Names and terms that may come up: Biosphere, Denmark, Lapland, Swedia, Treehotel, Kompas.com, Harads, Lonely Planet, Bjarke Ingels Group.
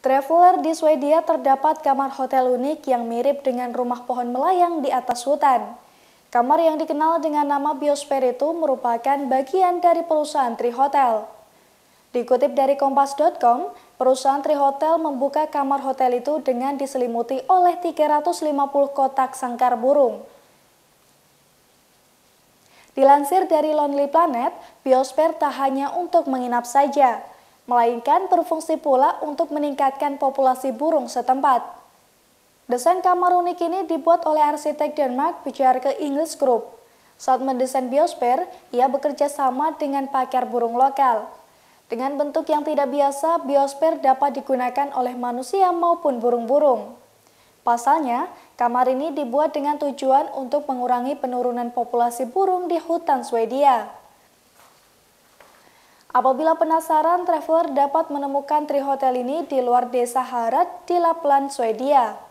Traveler di Swedia terdapat kamar hotel unik yang mirip dengan rumah pohon melayang di atas hutan. Kamar yang dikenal dengan nama Biosphere itu merupakan bagian dari perusahaan Treehotel. Dikutip dari Kompas.com, perusahaan Treehotel membuka kamar hotel itu dengan diselimuti oleh 350 kotak sangkar burung. Dilansir dari Lonely Planet, Biosphere tak hanya untuk menginap saja, melainkan berfungsi pula untuk meningkatkan populasi burung setempat. Desain kamar unik ini dibuat oleh arsitek Denmark Bjarke Ingels Group. Saat mendesain Biosphere, ia bekerja sama dengan pakar burung lokal. Dengan bentuk yang tidak biasa, Biosphere dapat digunakan oleh manusia maupun burung-burung. Pasalnya, kamar ini dibuat dengan tujuan untuk mengurangi penurunan populasi burung di hutan Swedia. Apabila penasaran, traveler dapat menemukan Treehotel ini di luar desa Harads di Lapland, Swedia.